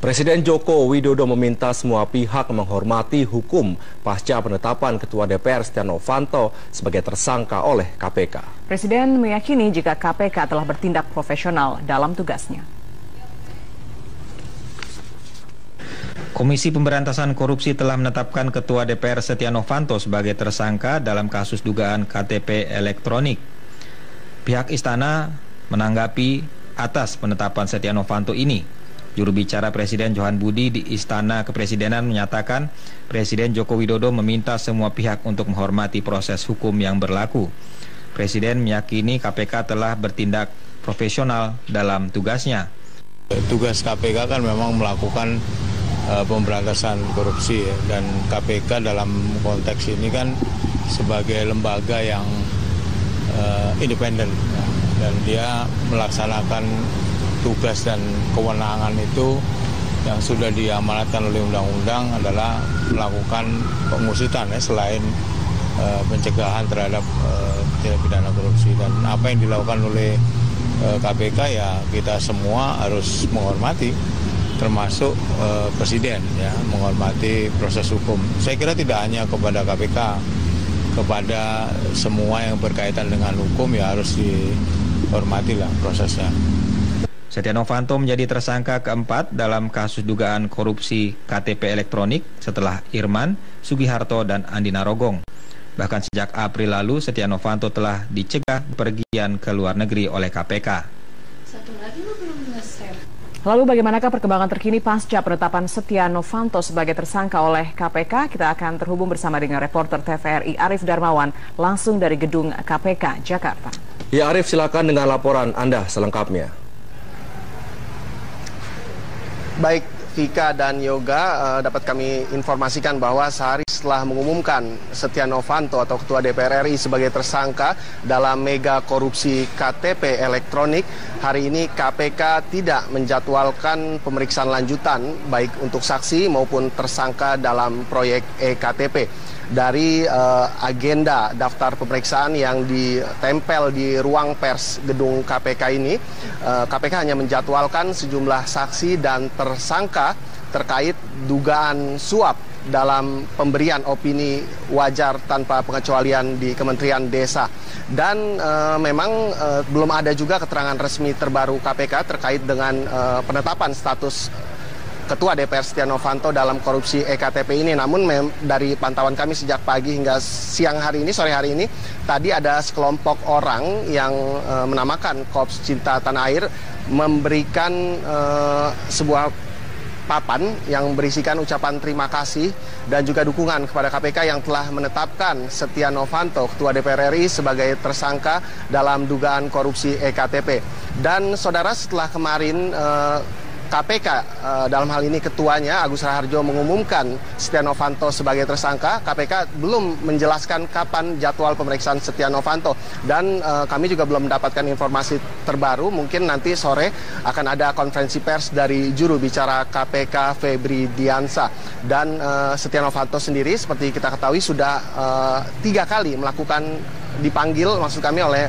Presiden Joko Widodo meminta semua pihak menghormati hukum pasca penetapan Ketua DPR Setya Novanto sebagai tersangka oleh KPK. Presiden meyakini jika KPK telah bertindak profesional dalam tugasnya. Komisi Pemberantasan Korupsi telah menetapkan Ketua DPR Setya Novanto sebagai tersangka dalam kasus dugaan KTP elektronik. Pihak Istana menanggapi atas penetapan Setya Novanto ini. Juru bicara Presiden Johan Budi di Istana Kepresidenan menyatakan Presiden Joko Widodo meminta semua pihak untuk menghormati proses hukum yang berlaku. Presiden meyakini KPK telah bertindak profesional dalam tugasnya. Tugas KPK kan memang melakukan pemberantasan korupsi ya, dan KPK dalam konteks ini kan sebagai lembaga yang independen ya, dan dia melaksanakan tugas dan kewenangan itu yang sudah diamanatkan oleh undang-undang adalah melakukan pengusutan ya, selain pencegahan terhadap tindak pidana korupsi. Dan apa yang dilakukan oleh KPK ya kita semua harus menghormati, termasuk Presiden ya, menghormati proses hukum. Saya kira tidak hanya kepada KPK, kepada semua yang berkaitan dengan hukum ya harus dihormatilah prosesnya. Setya Novanto menjadi tersangka keempat dalam kasus dugaan korupsi KTP elektronik setelah Irman, Sugiharto, dan Andi Narogong. Bahkan sejak April lalu, Setya Novanto telah dicegah bepergian ke luar negeri oleh KPK. Lalu bagaimanakah perkembangan terkini pasca penetapan Setya Novanto sebagai tersangka oleh KPK? Kita akan terhubung bersama dengan reporter TVRI Arief Darmawan langsung dari gedung KPK Jakarta. Ya Arief, silakan dengan laporan Anda selengkapnya. Baik, Vika dan Yoga, dapat kami informasikan bahwa sehari setelah mengumumkan Setya Novanto atau Ketua DPR RI sebagai tersangka dalam mega korupsi KTP elektronik, hari ini KPK tidak menjadwalkan pemeriksaan lanjutan baik untuk saksi maupun tersangka dalam proyek EKTP. Dari agenda daftar pemeriksaan yang ditempel di ruang pers gedung KPK ini, KPK hanya menjadwalkan sejumlah saksi dan tersangka terkait dugaan suap dalam pemberian opini wajar tanpa pengecualian di Kementerian Desa. Dan memang belum ada juga keterangan resmi terbaru KPK terkait dengan penetapan status Ketua DPR Setya Novanto dalam korupsi EKTP ini. Namun dari pantauan kami sejak pagi hingga siang hari ini, sore hari ini, tadi ada sekelompok orang yang menamakan Korps Cinta Tanah Air memberikan sebuah papan yang berisikan ucapan terima kasih dan juga dukungan kepada KPK yang telah menetapkan Setya Novanto, Ketua DPR RI, sebagai tersangka dalam dugaan korupsi EKTP. Dan saudara, setelah kemarin KPK dalam hal ini ketuanya Agus Rahardjo mengumumkan Setya Novanto sebagai tersangka, KPK belum menjelaskan kapan jadwal pemeriksaan Setya Novanto. Dan kami juga belum mendapatkan informasi terbaru. Mungkin nanti sore akan ada konferensi pers dari juru bicara KPK Febri Diansa. Dan Setya Novanto sendiri seperti kita ketahui sudah 3 kali dipanggil maksud kami oleh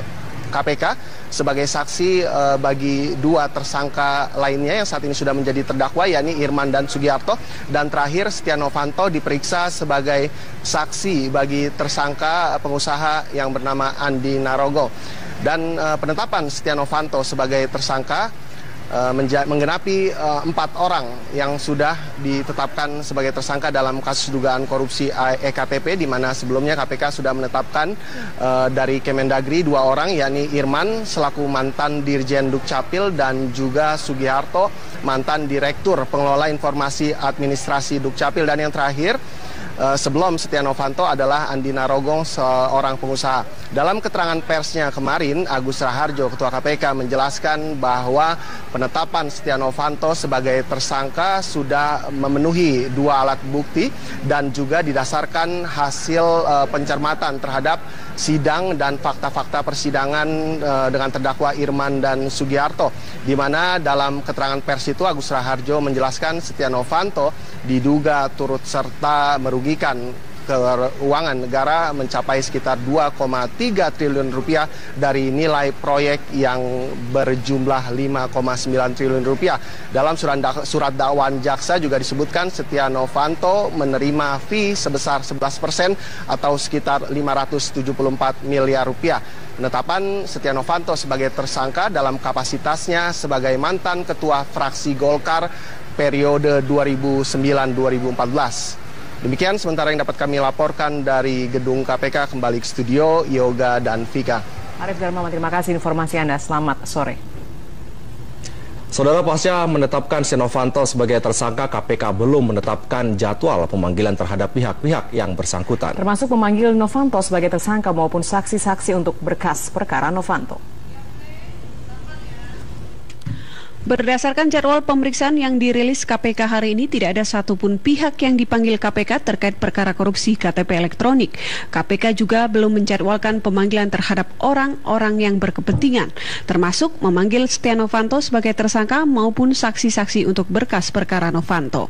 KPK sebagai saksi bagi 2 tersangka lainnya yang saat ini sudah menjadi terdakwa, yakni Irman dan Sugiharto. Dan terakhir Setya Novanto diperiksa sebagai saksi bagi tersangka pengusaha yang bernama Andi Narogong. Dan penetapan Setya Novanto sebagai tersangka menggenapi 4 orang yang sudah ditetapkan sebagai tersangka dalam kasus dugaan korupsi EKTP, di mana sebelumnya KPK sudah menetapkan dari Kemendagri 2 orang, yakni Irman selaku mantan Dirjen Dukcapil dan juga Sugiharto mantan Direktur Pengelola Informasi Administrasi Dukcapil. Dan yang terakhir sebelum Setya Novanto adalah Andi Narogong, seorang pengusaha. Dalam keterangan persnya kemarin, Agus Rahardjo, Ketua KPK, menjelaskan bahwa penetapan Setya Novanto sebagai tersangka sudah memenuhi 2 alat bukti dan juga didasarkan hasil pencermatan terhadap sidang dan fakta-fakta persidangan dengan terdakwa Irman dan Sugiharto, di mana dalam keterangan pers itu Agus Rahardjo menjelaskan Setya Novanto diduga turut serta merugikan keuangan negara mencapai sekitar 2,3 triliun rupiah dari nilai proyek yang berjumlah 5,9 triliun rupiah. Dalam surat dakwaan jaksa juga disebutkan Setya Novanto menerima fee sebesar 11% atau sekitar 574 miliar rupiah. Penetapan Setya Novanto sebagai tersangka dalam kapasitasnya sebagai mantan ketua fraksi Golkar periode 2009-2014. Demikian sementara yang dapat kami laporkan dari gedung KPK. Kembali ke studio, Yoga dan Vika. Arief Darmawan, terima kasih informasi Anda. Selamat sore. Saudara, pasca menetapkan Setya Novanto sebagai tersangka, KPK belum menetapkan jadwal pemanggilan terhadap pihak-pihak yang bersangkutan. Termasuk memanggil Novanto sebagai tersangka maupun saksi-saksi untuk berkas perkara Novanto. Berdasarkan jadwal pemeriksaan yang dirilis KPK hari ini, tidak ada satupun pihak yang dipanggil KPK terkait perkara korupsi KTP elektronik. KPK juga belum menjadwalkan pemanggilan terhadap orang-orang yang berkepentingan, termasuk memanggil Setya Novanto sebagai tersangka maupun saksi-saksi untuk berkas perkara Novanto.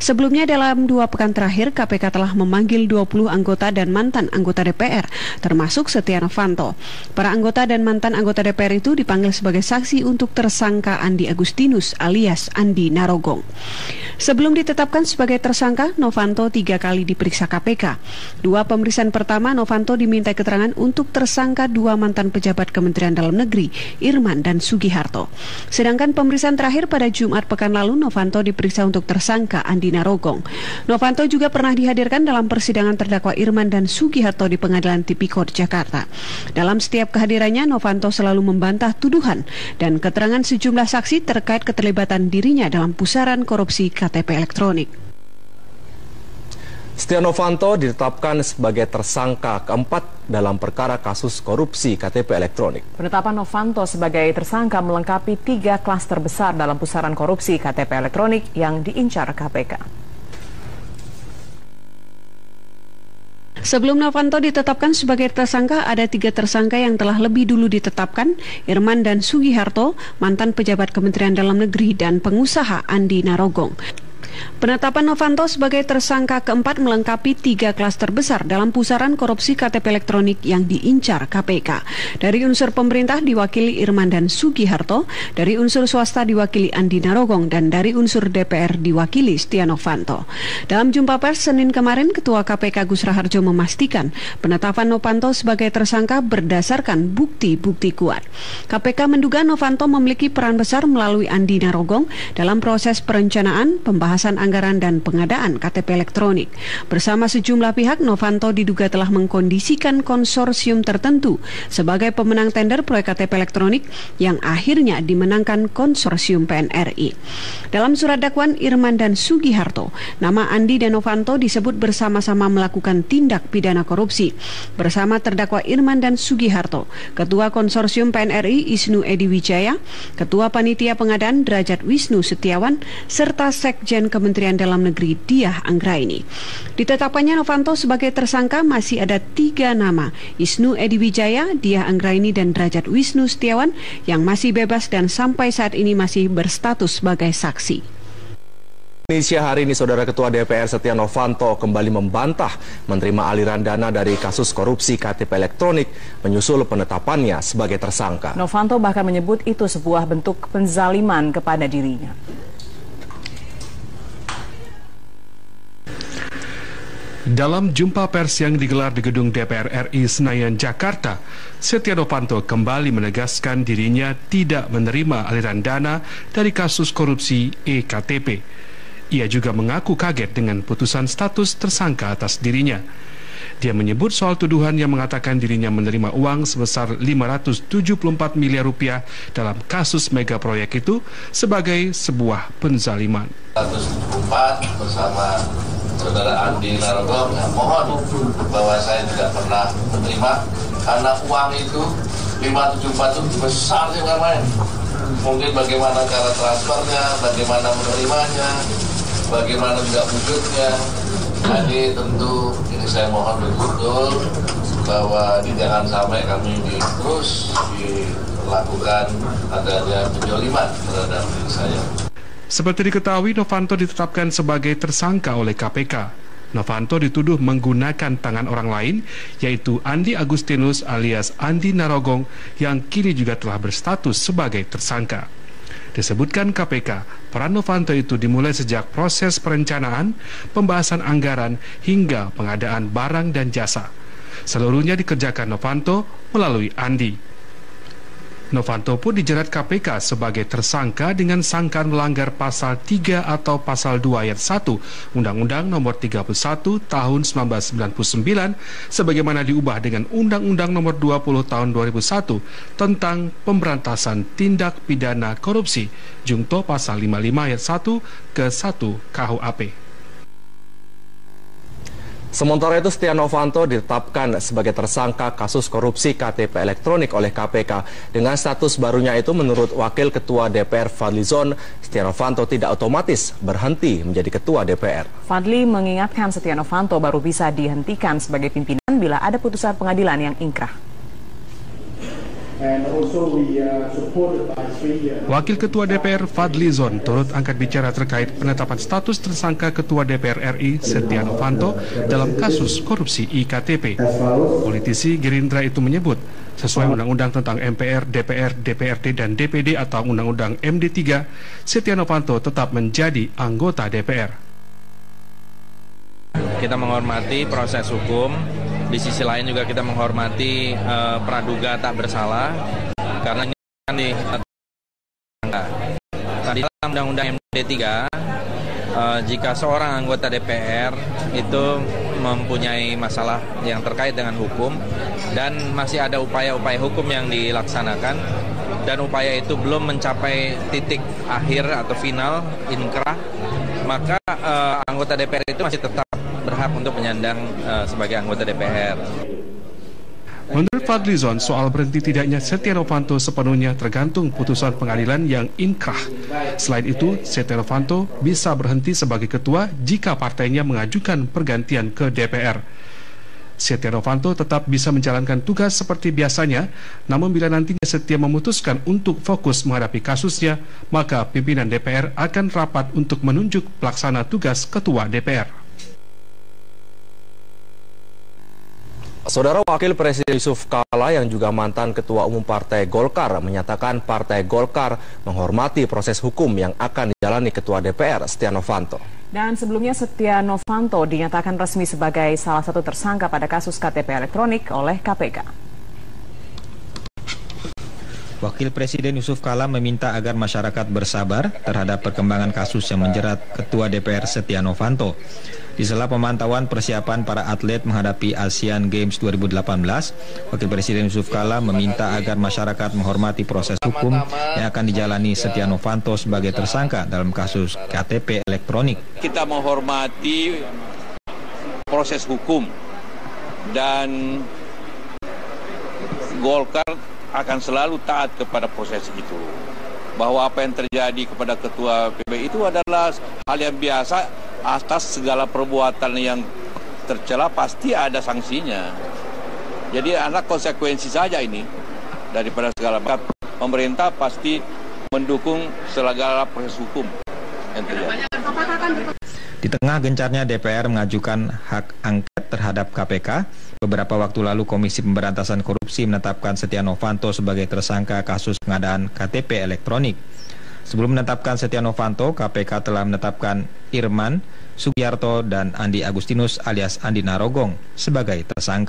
Sebelumnya dalam 2 pekan terakhir, KPK telah memanggil 20 anggota dan mantan anggota DPR, termasuk Setya Novanto. Para anggota dan mantan anggota DPR itu dipanggil sebagai saksi untuk tersangka Andi Agustinus alias Andi Narogong. Sebelum ditetapkan sebagai tersangka, Novanto 3 kali diperiksa KPK. 2 pemeriksaan pertama, Novanto diminta keterangan untuk tersangka 2 mantan pejabat Kementerian Dalam Negeri, Irman dan Sugiharto. Sedangkan pemeriksaan terakhir pada Jumat pekan lalu, Novanto diperiksa untuk tersangka Andi Narogong. Novanto juga pernah dihadirkan dalam persidangan terdakwa Irman dan Sugiharto di Pengadilan Tipikor Jakarta. Dalam setiap kehadirannya, Novanto selalu membantah tuduhan dan keterangan sejumlah saksi terkait keterlibatan dirinya dalam pusaran korupsi KTP elektronik. Setya Novanto ditetapkan sebagai tersangka keempat dalam perkara kasus korupsi KTP elektronik. Penetapan Novanto sebagai tersangka melengkapi 3 klaster besar dalam pusaran korupsi KTP elektronik yang diincar KPK. Sebelum Novanto ditetapkan sebagai tersangka, ada 3 tersangka yang telah lebih dulu ditetapkan, Irman dan Sugiharto, mantan pejabat Kementerian Dalam Negeri, dan pengusaha Andi Narogong. Penetapan Novanto sebagai tersangka keempat melengkapi 3 klaster besar dalam pusaran korupsi KTP elektronik yang diincar KPK. Dari unsur pemerintah diwakili Irman dan Sugiharto, dari unsur swasta diwakili Andi Narogong, dan dari unsur DPR diwakili Setya Novanto. Dalam jumpa pers Senin kemarin, Ketua KPK Agus Rahardjo memastikan penetapan Novanto sebagai tersangka berdasarkan bukti-bukti kuat. KPK menduga Novanto memiliki peran besar melalui Andi Narogong dalam proses perencanaan, pembahasan anggaran dan pengadaan KTP elektronik. Bersama sejumlah pihak, Novanto diduga telah mengkondisikan konsorsium tertentu sebagai pemenang tender proyek KTP elektronik yang akhirnya dimenangkan konsorsium PNRI. Dalam surat dakwaan Irman dan Sugiharto, nama Andi dan Novanto disebut bersama-sama melakukan tindak pidana korupsi. Bersama terdakwa Irman dan Sugiharto, Ketua Konsorsium PNRI Isnu Edi Wijaya, Ketua Panitia Pengadaan Drajat Wisnu Setiawan, serta Sekjen Kementerian Dalam Negeri Diah Anggraini. Ditetapkannya Novanto sebagai tersangka masih ada 3 nama, Isnu Edi Wijaya, Diah Anggraini, dan Drajat Wisnu Setiawan yang masih bebas dan sampai saat ini masih berstatus sebagai saksi. Indonesia hari ini, Saudara, Ketua DPR Setya Novanto kembali membantah menerima aliran dana dari kasus korupsi KTP elektronik menyusul penetapannya sebagai tersangka. Novanto bahkan menyebut itu sebuah bentuk penzaliman kepada dirinya. Dalam jumpa pers yang digelar di gedung DPR RI Senayan, Jakarta, Setya Novanto kembali menegaskan dirinya tidak menerima aliran dana dari kasus korupsi EKTP. Ia juga mengaku kaget dengan putusan status tersangka atas dirinya. Dia menyebut soal tuduhan yang mengatakan dirinya menerima uang sebesar 574 miliar rupiah dalam kasus mega proyek itu sebagai sebuah penzaliman. 174 bersama Saudara Andi Narogong, mohon bahwa saya tidak pernah menerima, karena uang itu 574 itu besar sih, bukan main. Mungkin bagaimana cara transfernya, bagaimana menerimanya, bagaimana juga wujudnya. Jadi tentu ini saya mohon betul bahwa ini jangan sampai kami dilakukan adanya penjoliman terhadap diri saya. Seperti diketahui, Novanto ditetapkan sebagai tersangka oleh KPK. Novanto dituduh menggunakan tangan orang lain, yaitu Andi Agustinus alias Andi Narogong yang kini juga telah berstatus sebagai tersangka. Disebutkan KPK, peran Novanto itu dimulai sejak proses perencanaan, pembahasan anggaran, hingga pengadaan barang dan jasa. Seluruhnya dikerjakan Novanto melalui Andi. Novanto pun dijerat KPK sebagai tersangka dengan sangkaan melanggar pasal 3 atau pasal 2 ayat 1 Undang-Undang Nomor 31 Tahun 1999 sebagaimana diubah dengan Undang-Undang Nomor 20 Tahun 2001 tentang Pemberantasan Tindak Pidana Korupsi jungto pasal 55 ayat 1 ke 1 KUHP. Sementara itu, Setya Novanto ditetapkan sebagai tersangka kasus korupsi KTP elektronik oleh KPK. Dengan status barunya itu, menurut Wakil Ketua DPR Fadli Zon, Setya Novanto tidak otomatis berhenti menjadi Ketua DPR. Fadli mengingatkan Setya Novanto baru bisa dihentikan sebagai pimpinan bila ada putusan pengadilan yang ingkrah. Wakil Ketua DPR Fadli Zon turut angkat bicara terkait penetapan status tersangka Ketua DPR RI Setya Novanto dalam kasus korupsi IKTP. Politisi Gerindra itu menyebut, sesuai Undang-Undang tentang MPR, DPR, DPRD, dan DPD atau Undang-Undang MD3, Setya Novanto tetap menjadi anggota DPR. Kita menghormati proses hukum. Di sisi lain juga kita menghormati praduga tak bersalah karena ini kan di dalam Undang-Undang MD3 jika seorang anggota DPR itu mempunyai masalah yang terkait dengan hukum dan masih ada upaya-upaya hukum yang dilaksanakan dan upaya itu belum mencapai titik akhir atau final inkrah, maka anggota DPR itu masih tetap berhak untuk menyandang sebagai anggota DPR. Menurut Fadli Zon, soal berhenti tidaknya Setya Novanto sepenuhnya tergantung putusan pengadilan yang inkrah. Selain itu, Setya Novanto bisa berhenti sebagai ketua jika partainya mengajukan pergantian ke DPR. Setya Novanto tetap bisa menjalankan tugas seperti biasanya, namun bila nantinya Setya memutuskan untuk fokus menghadapi kasusnya, maka pimpinan DPR akan rapat untuk menunjuk pelaksana tugas ketua DPR. Saudara, Wakil Presiden Yusuf Kala yang juga mantan Ketua Umum Partai Golkar menyatakan Partai Golkar menghormati proses hukum yang akan dijalani Ketua DPR Setya Novanto. Dan sebelumnya Setya Novanto dinyatakan resmi sebagai salah satu tersangka pada kasus KTP elektronik oleh KPK. Wakil Presiden Yusuf Kala meminta agar masyarakat bersabar terhadap perkembangan kasus yang menjerat Ketua DPR Setya Novanto. Di sela pemantauan persiapan para atlet menghadapi ASEAN Games 2018, Wakil Presiden Yusuf Kala meminta agar masyarakat menghormati proses hukum yang akan dijalani Setya Novanto sebagai tersangka dalam kasus KTP elektronik. Kita menghormati proses hukum dan Golkar akan selalu taat kepada proses itu. Bahwa apa yang terjadi kepada Ketua PBI itu adalah hal yang biasa. Atas segala perbuatan yang tercela pasti ada sanksinya. Jadi anak konsekuensi saja ini daripada segala macam. Pemerintah pasti mendukung segala proses hukum yang terjadi. Di tengah gencarnya DPR mengajukan hak angket terhadap KPK, beberapa waktu lalu Komisi Pemberantasan Korupsi menetapkan Setya Novanto sebagai tersangka kasus pengadaan KTP elektronik. Sebelum menetapkan Setya Novanto, KPK telah menetapkan Irman, Sugiharto, dan Andi Agustinus alias Andi Narogong sebagai tersangka.